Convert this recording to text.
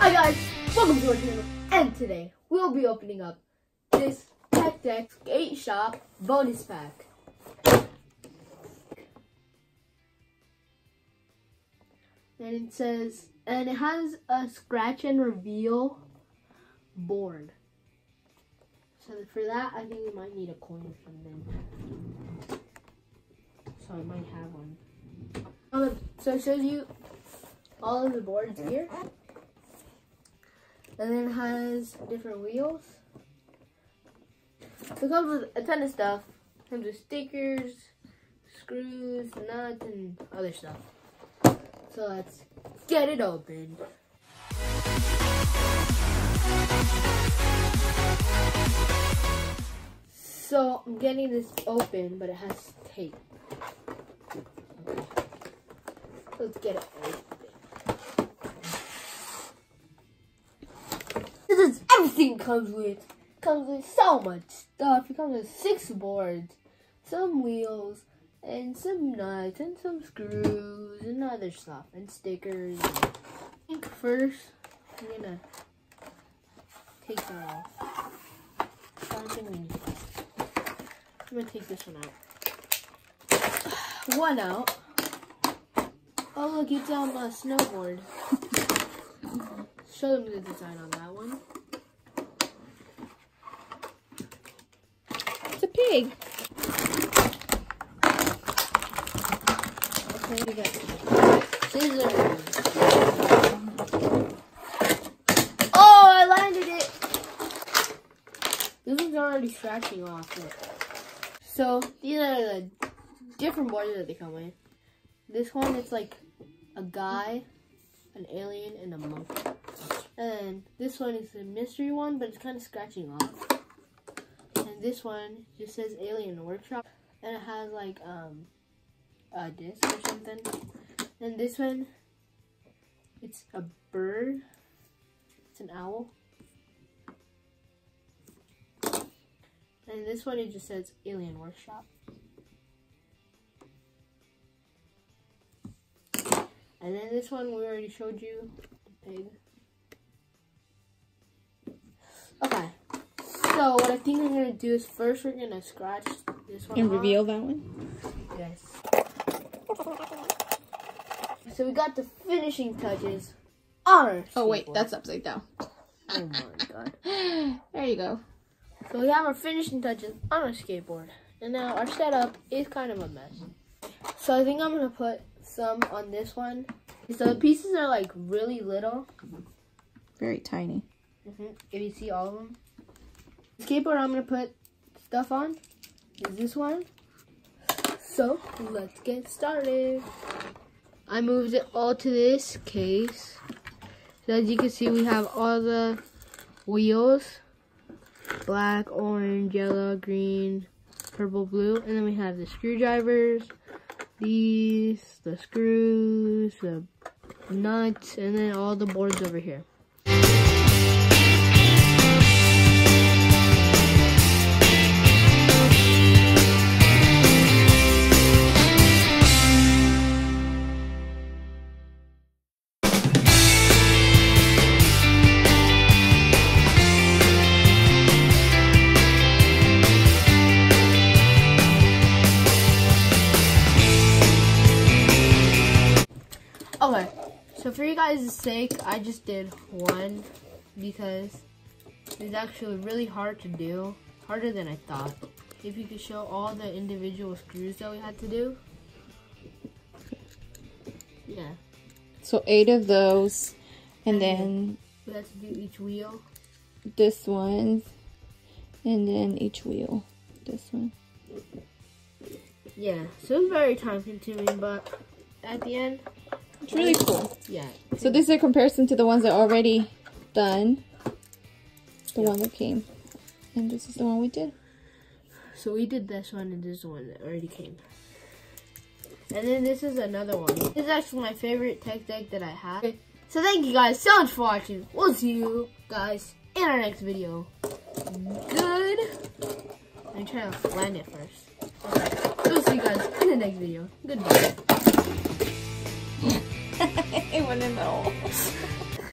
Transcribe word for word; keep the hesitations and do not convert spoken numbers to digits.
Hi guys, welcome to our channel, and today we'll be opening up this Tech Deck Sk8shop bonus pack. And it says, and it has a scratch and reveal board. So for that, I think we might need a coin or something. So I might have one. Um, so it shows you all of the boards here. And then it has different wheels. It comes with a ton of stuff. It comes with stickers, screws, nuts, and other stuff. So let's get it open. So I'm getting this open, but it has tape. Okay. Let's get it open. This is everything it comes with. It comes with so much stuff. It comes with six boards, some wheels, and some nuts, and some screws, and other stuff, and stickers. I think first, I'm gonna take that off. I don't think we need that. I'm gonna take this one out. One out. Oh look, it's on a snowboard. Show them the design on that one. It's a pig. Okay, we got scissors. Oh, I landed it! This one's already scratching off it. So, these are the different boards that they come in. This one, it's like a guy, an alien, and a monkey. And this one is the mystery one, but it's kind of scratching off. And this one just says Alien Workshop. And it has like, um... a disc or something. And this one, it's a bird. It's an owl. And this one, it just says Alien Workshop. And then this one, we already showed you. Pig. Okay. So what I think we're gonna do is first we're gonna scratch this one and off. Reveal that one. Yes. So we got the finishing touches on our skateboard. Oh wait, that's upside down. Oh my god. There you go. So we have our finishing touches on our skateboard. And now our setup is kind of a mess. So I think I'm going to put some on this one. So the pieces are like really little. Very tiny. Mm-hmm. If you see all of them. The skateboard I'm going to put stuff on is this one. So, let's get started. I moved it all to this case. So as you can see, we have all the wheels. Black, orange, yellow, green, purple, blue. And then we have the screwdrivers, these, the screws, the nuts, and then all the boards over here. Okay, so for you guys' sake, I just did one because it's actually really hard to do, harder than I thought. If you could show all the individual screws that we had to do. Yeah. So eight of those, and, and then... we had to do each wheel. This one, and then each wheel, this one. Yeah, so it was very time consuming, but at the end... it's really cool. Yeah. So this is a comparison to the ones that are already done. The yeah. one that came. And this is the one we did. So we did this one and this one that already came. And then this is another one. This is actually my favorite tech deck that I have. Okay. So thank you guys so much for watching. We'll see you guys in our next video. Good. I'm trying to land it first. Okay. We'll see you guys in the next video. Goodbye. It went in the hole.